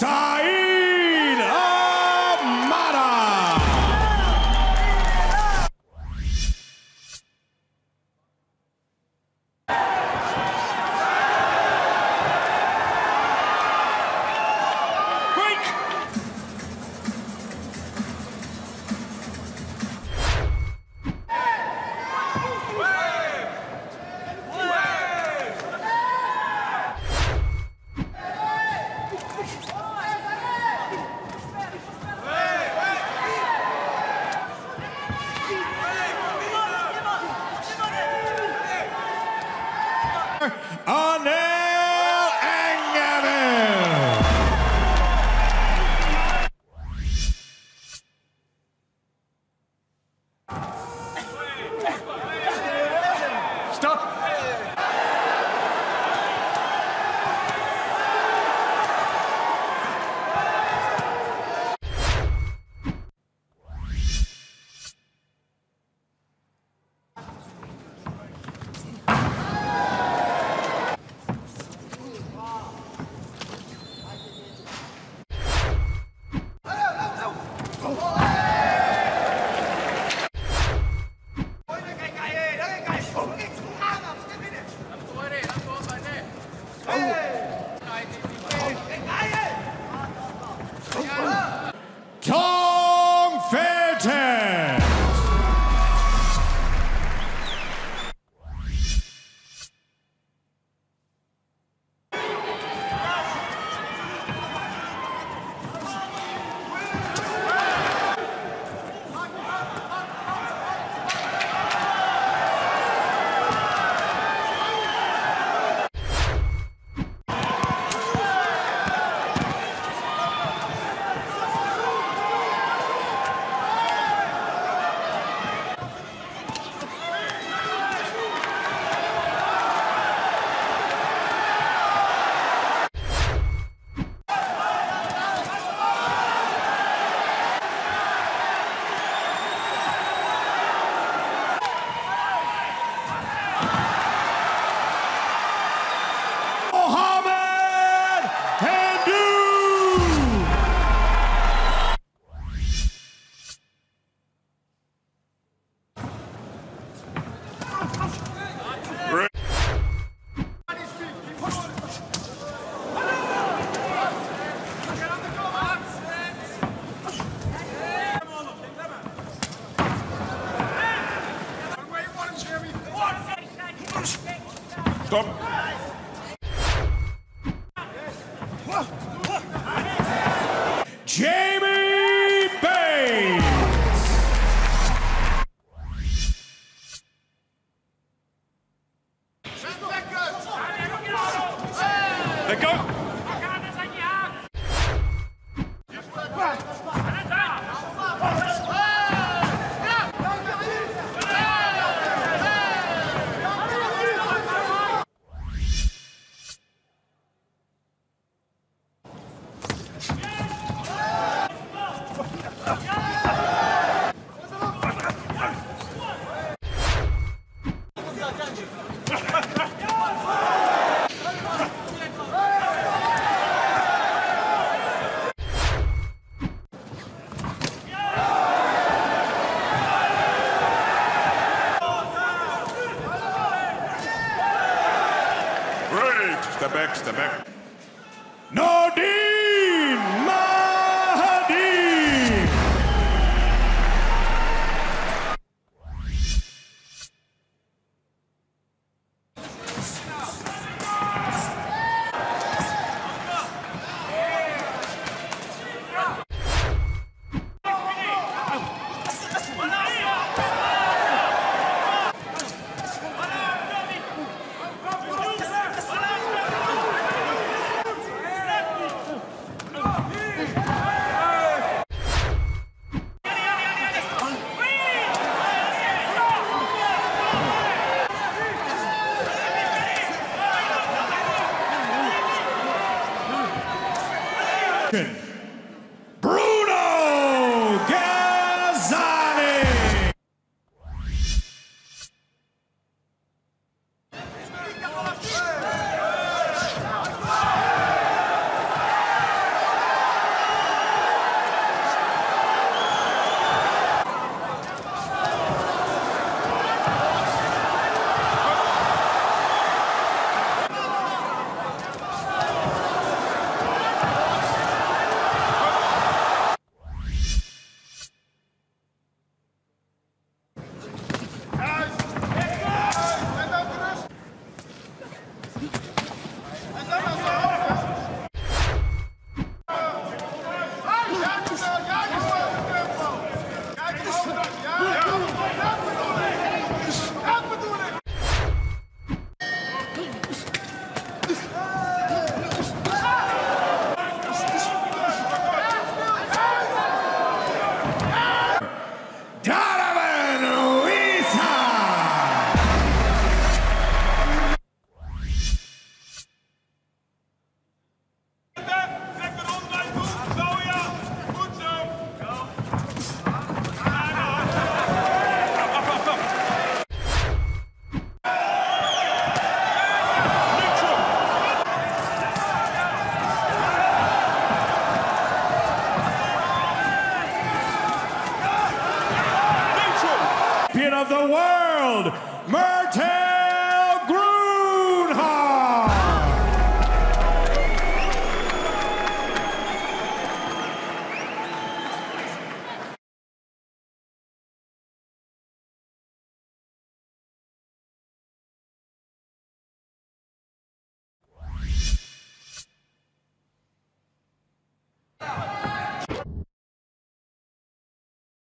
Saeed Ahmada. Break. Stop. Jamie Bates. Let go. Step back. Nordin Mahdi. of the world, Merton!